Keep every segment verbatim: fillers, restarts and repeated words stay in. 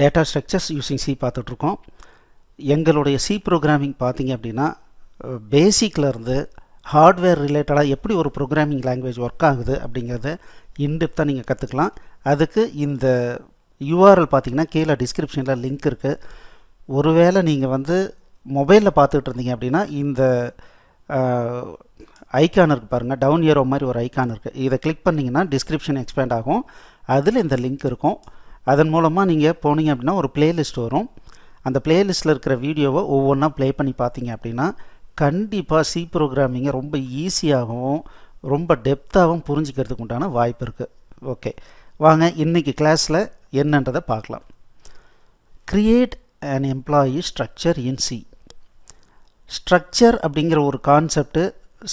data structures using C பார்த்துட்டுருக்கோம். எங்களுடைய C programming பார்த்தீங்க அப்படின்னா பேசிக்ல இருந்து ஹார்ட்வேர் ரிலேட்டடாக எப்படி ஒரு ப்ரோக்ராமிங் லாங்குவேஜ் ஒர்க் ஆகுது அப்படிங்கிறத இன்டெப்த் தான் நீங்கள் கற்றுக்கலாம். அதுக்கு இந்த யூஆர்எல் பார்த்தீங்கன்னா கீழே டிஸ்கிரிப்ஷனில் லிங்க் இருக்குது. ஒருவேளை நீங்கள் வந்து மொபைலில் பார்த்துக்கிட்டு இருந்தீங்க அப்படின்னா இந்த ஐக்கான் இருக்குது பாருங்கள், டவுன் ஏரோ மாதிரி ஒரு ஐக்கான் இருக்குது. இதை கிளிக் பண்ணிங்கன்னா டிஸ்கிரிப்ஷன் எக்ஸ்பேண்ட் ஆகும், அதில் இந்த லிங்க் இருக்கும். அதன் மூலமாக நீங்கள் போனீங்க அப்படின்னா ஒரு பிளேலிஸ்ட் வரும். அந்த பிளேலிஸ்ட்டில் இருக்கிற வீடியோவை ஒவ்வொன்றா ப்ளே பண்ணி பார்த்தீங்க அப்படின்னா கண்டிப்பாக சி ப்ரோக்ராமிங்கை ரொம்ப ஈஸியாகவும் ரொம்ப டெப்த்தாகவும் புரிஞ்சுக்கிறதுக்கு உண்டான வாய்ப்பு இருக்குது. ஓகே, வாங்க இன்றைக்கி கிளாஸில் என்னன்றதை பார்க்கலாம். Create and employee structure in C. Structure அப்படிங்கிற ஒரு கான்செப்டு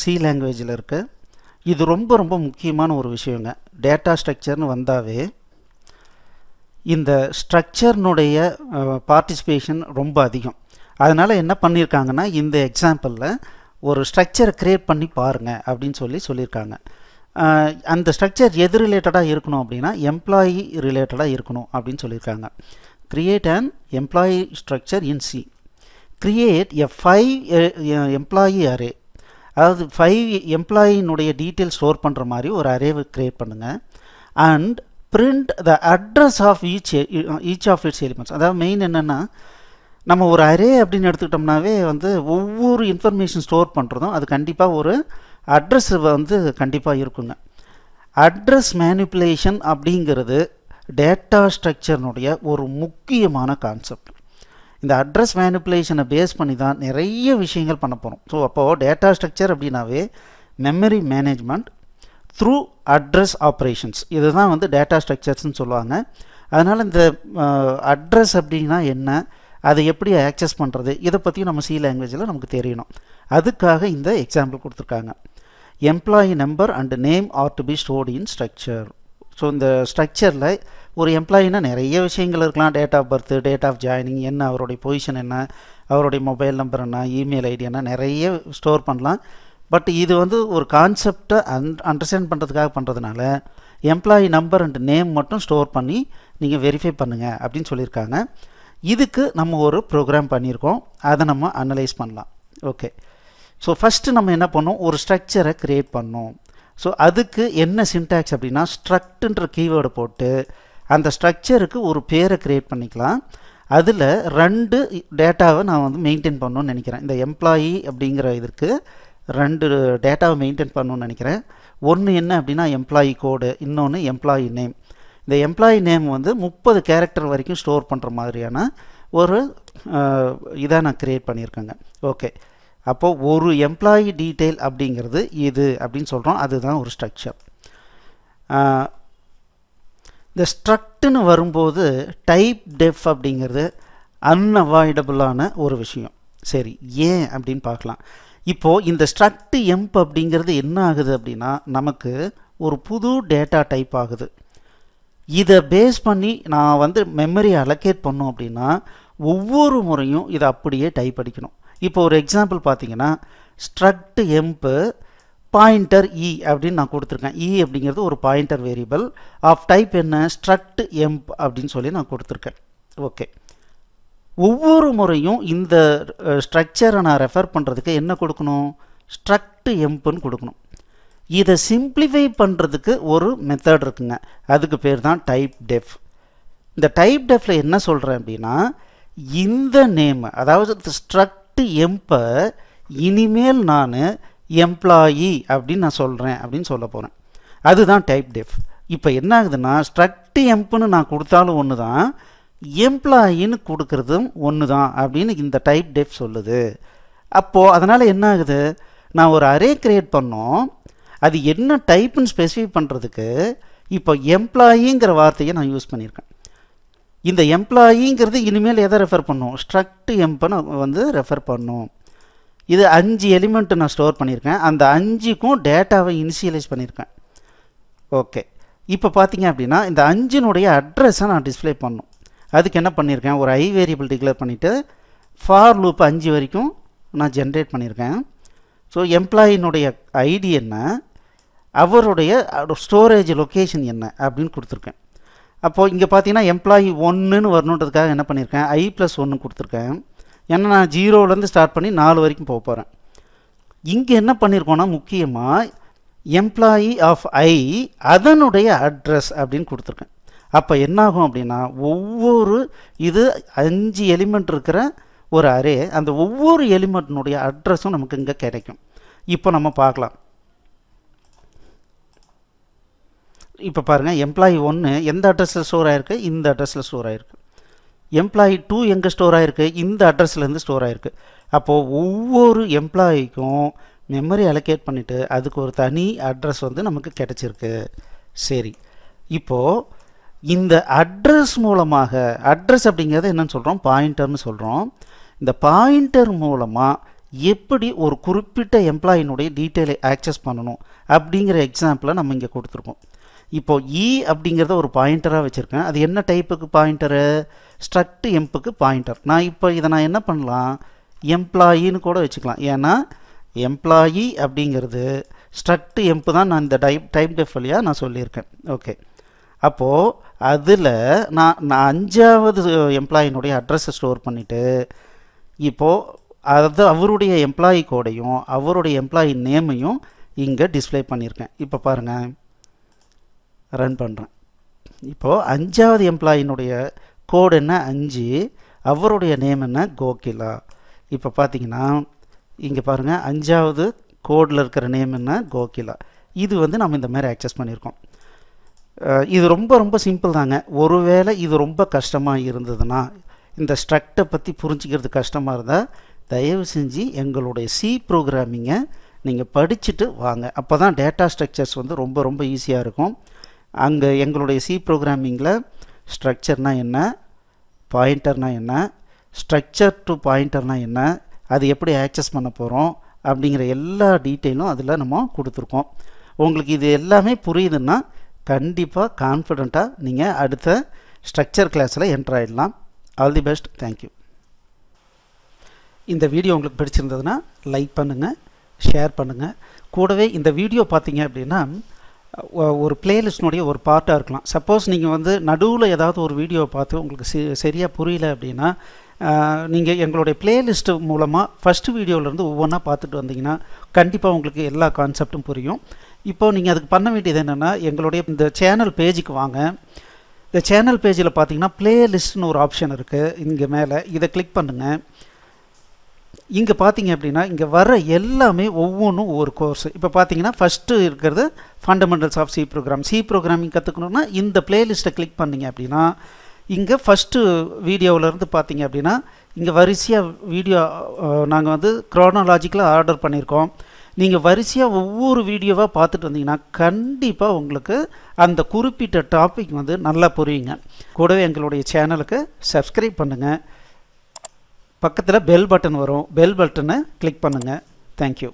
சி லாங்குவேஜில் இருக்குது. இது ரொம்ப ரொம்ப முக்கியமான ஒரு விஷயங்க. டேட்டா ஸ்ட்ரக்சர்னு வந்தாவே இந்த ஸ்ட்ரக்சர்னுடைய பார்ட்டிசிபேஷன் ரொம்ப அதிகம். அதனால் என்ன பண்ணியிருக்காங்கன்னா இந்த எக்ஸாம்பிளில் ஒரு ஸ்ட்ரக்சரை க்ரியேட் பண்ணி பாருங்கள் அப்படின்னு சொல்லி சொல்லியிருக்காங்க. அந்த ஸ்ட்ரக்சர் எது ரிலேட்டடாக இருக்கணும் அப்படின்னா எம்ப்ளாயி ரிலேட்டடாக இருக்கணும் அப்படின்னு சொல்லியிருக்காங்க. Create and employee structure in C. Create a five employee array, அதாவது ஃபைவ் எம்ப்ளாயினுடைய டீட்டெயில் ஸ்டோர் பண்ணுற மாதிரி ஒரு அரேவை க்ரியேட் பண்ணுங்கள். And print the address of each each of its elements. அதாவது மெயின் என்னென்னா நம்ம ஒரு அரே அப்படின்னு எடுத்துக்கிட்டோம்னாவே வந்து ஒவ்வொரு இன்ஃபர்மேஷன் ஸ்டோர் பண்ணுறதும் அது கண்டிப்பாக ஒரு அட்ரஸ் வந்து கண்டிப்பாக இருக்குங்க. அட்ரஸ் மேனிப்புலேஷன் அப்படிங்கிறது டேட்டா ஸ்ட்ரக்சர்னுடைய ஒரு முக்கியமான கான்செப்ட். இந்த அட்ரஸ் மேனிப்புலேஷனை பேஸ் பண்ணி தான் நிறைய விஷயங்கள் பண்ண போகிறோம். ஸோ அப்போது டேட்டா ஸ்ட்ரக்சர் அப்படின்னாவே memory management through address operations, இதுதான் வந்து டேட்டா ஸ்ட்ரக்சர்ஸ்ன்னு சொல்லுவாங்க. அதனால் இந்த அட்ரஸ் அப்படின்னா என்ன, அதை எப்படி ஆக்சஸ் பண்ணுறது, இதை பற்றியும் நம்ம சி லாங்குவேஜில் நமக்கு தெரியணும். அதுக்காக இந்த எக்ஸாம்பிள் கொடுத்துருக்காங்க. Employee number and name are to be stored in structure. So இந்த ஸ்ட்ரக்சரில் ஒரு எம்ப்ளாயினா நிறைய விஷயங்கள் இருக்கலாம். Date of birth, date of joining என்ன, அவருடைய பொசிஷன் என்ன, அவருடைய மொபைல் நம்பர் என்ன, இமெயில் ஐடி என்ன, நிறைய ஸ்டோர் பண்ணலாம். பட் இது வந்து ஒரு கான்செப்டை அன் அண்டர்ஸ்டாண்ட் பண்ணுறதுக்காக பண்ணுறதுனால எம்ப்ளாயி நம்பர் அண்ட் நேம் மட்டும் ஸ்டோர் பண்ணி நீங்கள் வெரிஃபை பண்ணுங்கள் அப்படின்னு சொல்லியிருக்காங்க. இதுக்கு நம்ம ஒரு ப்ரோக்ராம் பண்ணியிருக்கோம், அதை நம்ம அனலைஸ் பண்ணலாம். ஓகே, ஸோ ஃபஸ்ட்டு நம்ம என்ன பண்ணோம், ஒரு ஸ்ட்ரக்சரை க்ரியேட் பண்ணோம். ஸோ அதுக்கு என்ன சின்டாக்ஸ் அப்படின்னா ஸ்ட்ரக்ட்ன்ற கீவேர்டு போட்டு அந்த ஸ்ட்ரக்சருக்கு ஒரு பேரை க்ரியேட் பண்ணிக்கலாம். அதில் ரெண்டு டேட்டாவை நான் வந்து மெயின்டைன் பண்ணணும்னு நினைக்கிறேன். இந்த எம்ப்ளாயி அப்படிங்கிற இதற்கு ரெண்டு டேட்டாவை மெயின்டைன் பண்ணணும்னு நினைக்கிறேன். ஒன்று என்ன அப்படின்னா எம்ப்ளாயி கோடு, இன்னொன்று எம்ப்ளாயி நேம். இந்த எம்ப்ளாயி நேம் வந்து முப்பது கேரக்டர் வரைக்கும் ஸ்டோர் பண்ணுற மாதிரியான ஒரு இதாக நான் க்ரியேட் பண்ணியிருக்கேங்க. ஓகே, அப்போது ஒரு எம்ப்ளாயி டீட்டெயில் அப்படிங்கிறது இது அப்படின்னு சொல்கிறோம். அதுதான் ஒரு ஸ்ட்ரக்சர். இந்த ஸ்ட்ரக்ட்னு வரும்போது டைப் டெஃப் அப்படிங்கிறது அன்அவாய்டபுளான ஒரு விஷயம். சரி, ஏன் அப்படின்னு பார்க்கலாம். இப்போது இந்த ஸ்ட்ரக்ட் எம்ப் அப்படிங்கிறது என்ன ஆகுது அப்படின்னா நமக்கு ஒரு புது டேட்டா டைப் ஆகுது. இதை பேஸ் பண்ணி நான் வந்து மெமரி அலோகேட் பண்ணோம் அப்படின்னா ஒவ்வொரு முறையும் இதை அப்படியே டைப் அடிக்கணும். இப்போ ஒரு எக்ஸாம்பிள் பார்த்தீங்கன்னா ஸ்ட்ரக்ட் எம்ப்பு பாயிண்டர் இ அப்படின்னு நான் கொடுத்துருக்கேன். இ அப்படிங்கிறது ஒரு பாயிண்டர் வேரியபிள் ஆஃப் டைப் என்ன ஸ்ட்ரக்ட் எம்ப் அப்படின்னு சொல்லி நான் கொடுத்துருக்கேன். ஓகே, ஒவ்வொரு முறையும் இந்த ஸ்ட்ரக்சரை நான் ரெஃபர் பண்ணுறதுக்கு என்ன கொடுக்கணும், ஸ்ட்ரக்ட் எம்ப்னு கொடுக்கணும். இதை சிம்பிளிஃபை பண்ணுறதுக்கு ஒரு மெத்தட் இருக்குங்க, அதுக்கு பேர் தான் டைப் டெஃப். இந்த டைப் டெஃப்பில் என்ன சொல்கிறேன் அப்படின்னா இந்த நேம், அதாவது ஸ்ட்ரக்ட் எம்பை இனிமேல் நான் எம்ப்ளாயி அப்படின்னு நான் சொல்கிறேன் அப்படின்னு சொல்ல போகிறேன். அதுதான் டைப் டெஃப். இப்போ என்ன ஆகுதுன்னா ஸ்ட்ரக்ட் எம்ப்னு நான் கொடுத்தாலும் ஒன்று தான், எம்ப்ளாயின்னு கொடுக்குறதும் ஒன்று தான் அப்படின்னு இந்த டைப் டெஃப் சொல்லுது. அப்போது அதனால் என்ன ஆகுது, நான் ஒரு அரே க்ரியேட் பண்ணோம், அது என்ன டைப்புன்னு ஸ்பெசிஃபை பண்ணுறதுக்கு இப்போ எம்ப்ளாயிங்கிற வார்த்தையை நான் யூஸ் பண்ணியிருக்கேன். இந்த எம்ப்ளாயிங்கிறது இனிமேல் எதை ரெஃபர் பண்ணும், ஸ்ட்ரக்ட் எம்பை நான் வந்து ரெஃபர் பண்ணும். இது அஞ்சு எலிமெண்ட்டு நான் ஸ்டோர் பண்ணியிருக்கேன், அந்த அஞ்சுக்கும் டேட்டாவை இனிஷியலைஸ் பண்ணியிருக்கேன். ஓகே, இப்போ பார்த்தீங்க அப்படின்னா இந்த அஞ்சினுடைய அட்ரஸை நான் டிஸ்பிளே பண்ணும். அதுக்கு என்ன பண்ணியிருக்கேன், ஒரு ஐ வேரியபிள் டிக்ளேர் பண்ணிவிட்டு ஃபார் லூப் அஞ்சு வரைக்கும் நான் ஜென்ரேட் பண்ணியிருக்கேன். ஸோ எம்ப்ளாயினுடைய ஐடி என்ன, அவருடைய ஸ்டோரேஜ் லொக்கேஷன் என்ன அப்படின்னு கொடுத்துருக்கேன். அப்போ இங்கே பார்த்தீங்கன்னா எம்ப்ளாயி ஒன்றுன்னு வரணுன்றதுக்காக என்ன பண்ணியிருக்கேன், ஐ ப்ளஸ் ஒன்று கொடுத்துருக்கேன். ஏன்னா நான் ஜீரோலேருந்து ஸ்டார்ட் பண்ணி நாலு வரைக்கும் போக போகிறேன். இங்கே என்ன பண்ணியிருக்கோன்னா முக்கியமாக எம்ப்ளாயி ஆஃப் ஐ அதனுடைய அட்ரஸ் அப்படின்னு கொடுத்துருக்கேன். அப்போ என்னாகும் அப்படின்னா ஒவ்வொரு இது அஞ்சு எலிமெண்ட் இருக்கிற ஒரு அரே, அந்த ஒவ்வொரு எலிமெண்ட்னுடைய அட்ரஸும் நமக்கு இங்கே கிடைக்கும். இப்போ நம்ம பார்க்கலாம். இப்போ பாருங்கள், எம்ப்ளாயி ஒன்று எந்த அட்ரஸில் ஸ்டோர் ஆகிருக்கு, இந்த அட்ரஸில் ஸ்டோர் ஆகிருக்கு. எம்ப்ளாயி டூ எங்கே ஸ்டோர் ஆகிருக்கு, இந்த அட்ரஸ்லேருந்து ஸ்டோர் ஆகிருக்கு. அப்போது ஒவ்வொரு எம்ப்ளாயிக்கும் மெமரி அலோகேட் பண்ணிவிட்டு அதுக்கு ஒரு தனி அட்ரஸ் வந்து நமக்கு கிடச்சிருக்கு. சரி, இப்போது இந்த அட்ரஸ் மூலமாக, அட்ரஸ் அப்படிங்கிறது என்னென்னு சொல்கிறோம், பாயிண்டர்னு சொல்கிறோம். இந்த பாயிண்டர் மூலமாக எப்படி ஒரு குறிப்பிட்ட எம்ப்ளாயினுடைய டீட்டெயிலை ஆக்சஸ் பண்ணணும் அப்படிங்கிற எக்ஸாம்பிளை நம்ம இங்கே கொடுத்துருக்கோம். இப்போது இ அப்படிங்கிறத ஒரு பாயிண்டராக வச்சுருக்கேன். அது என்ன டைப்புக்கு பாயிண்டரு, ஸ்ட்ரக்ட் எம்புக்கு பாயிண்டர். நான் இப்போ இதை நான் என்ன பண்ணலாம், எம்ப்ளாயின்னு கூட வச்சுக்கலாம். ஏன்னா எம்ப்ளாயி அப்படிங்கிறது ஸ்ட்ரக்ட் எம்பு தான். நான் இந்த டைப் டைப் டெஃப் வழியாக நான் சொல்லியிருக்கேன். ஓகே, அப்போது அதில் நான் நான் அஞ்சாவது எம்ப்ளாயினுடைய அட்ரஸை ஸ்டோர் பண்ணிவிட்டு இப்போது அது அவருடைய எம்ப்ளாயி கோடையும் அவருடைய எம்ப்ளாயி நேமையும் இங்கே டிஸ்பிளே பண்ணியிருக்கேன். இப்போ பாருங்கள், ரன் பண்ணுறேன். இப்போது அஞ்சாவது எம்ப்ளாயினுடைய கோடு என்ன, அஞ்சு, அவருடைய நேம் என்ன, கோகிலா. இப்போ பார்த்தீங்கன்னா இங்கே பாருங்கள், அஞ்சாவது கோடில் இருக்கிற நேம் என்ன, கோகிலா. இது வந்து நம்ம இந்த மாதிரி ஆக்சஸ் பண்ணியிருக்கோம். இது ரொம்ப ரொம்ப சிம்பிள் தாங்க. ஒருவேளை இது ரொம்ப கஷ்டமாக இருந்ததுன்னா, இந்த ஸ்ட்ரக்டை பற்றி புரிஞ்சுக்கிறது கஷ்டமாக இருந்தால் தயவு செஞ்சு எங்களுடைய சி ப்ரோக்ராமிங்கை நீங்கள் படிச்சுட்டு வாங்க. அப்போ தான் டேட்டா ஸ்ட்ரக்சர்ஸ் வந்து ரொம்ப ரொம்ப ஈஸியாக இருக்கும். அங்கே எங்களுடைய சி ப்ரோக்ராமிங்கில் ஸ்ட்ரக்சர்னால் என்ன, பாயிண்டர்னால் என்ன, ஸ்ட்ரக்சர் டு பாயிண்டர்னால் என்ன, அது எப்படி ஆக்சஸ் பண்ண போகிறோம் அப்படிங்கிற எல்லா டீட்டெயிலும் அதில் நம்ம கொடுத்துருக்கோம். உங்களுக்கு இது எல்லாமே புரியுதுன்னா கண்டிப்பாக கான்ஃபிடெண்ட்டாக நீங்கள் அடுத்த ஸ்ட்ரக்சர் கிளாஸில் என்டர் ஆகிடலாம். All the best. தேங்க்யூ. இந்த வீடியோ உங்களுக்கு பிடிச்சிருந்ததுன்னா லைக் பண்ணுங்கள், ஷேர் பண்ணுங்கள். கூடவே இந்த வீடியோ பார்த்தீங்க அப்படின்னா ஒரு பிளேலிஸ்டினுடைய ஒரு பார்ட்டாக இருக்கலாம். சப்போஸ் நீங்கள் வந்து நடுவில் ஏதாவது ஒரு வீடியோவை பார்த்து உங்களுக்கு சரி சரியாக புரியல அப்படின்னா, நீங்கள் எங்களுடைய பிளேலிஸ்ட்டு மூலமாக ஃபஸ்ட்டு வீடியோவிலேருந்து ஒவ்வொன்றா பார்த்துட்டு வந்தீங்கன்னா கண்டிப்பாக உங்களுக்கு எல்லா கான்செப்டும் புரியும். இப்போது நீங்கள் அதுக்கு பண்ண வேண்டியது என்னென்னா, எங்களுடைய இந்த சேனல் பேஜுக்கு வாங்க. இந்த சேனல் பேஜில் பார்த்தீங்கன்னா பிளேலிஸ்ட்னு ஒரு ஆப்ஷன் இருக்குது. இங்கே மேலே இதை கிளிக் பண்ணுங்கள். இங்கே பார்த்தீங்க அப்படின்னா இங்கே வர எல்லாமே ஒவ்வொன்றும் ஒவ்வொரு கோர்ஸ். இப்போ பார்த்தீங்கன்னா ஃபஸ்ட்டு இருக்கிறது fundamentals of C program. C programming கற்றுக்கணுன்னா இந்த பிளேலிஸ்ட்டை கிளிக் பண்ணிங்க அப்படின்னா இங்கே ஃபஸ்ட்டு வீடியோவிலேருந்து பார்த்தீங்க அப்படின்னா இங்கே வரிசையாக வீடியோ நாங்கள் வந்து க்ரோனாலாஜிக்கலாக ஆர்டர் பண்ணியிருக்கோம். நீங்கள் வரிசையாக ஒவ்வொரு வீடியோவாக பார்த்துட்டு வந்தீங்கன்னா கண்டிப்பாக உங்களுக்கு அந்த குறிப்பிட்ட டாபிக் வந்து நல்லா புரியுங்க. கூடவே எங்களுடைய சேனலுக்கு சப்ஸ்கிரைப் பண்ணுங்கள். பக்கத்தில் பெல் பட்டன் வரும், பெல் பட்டனை கிளிக் பண்ணுங்கள். தேங்க்யூ.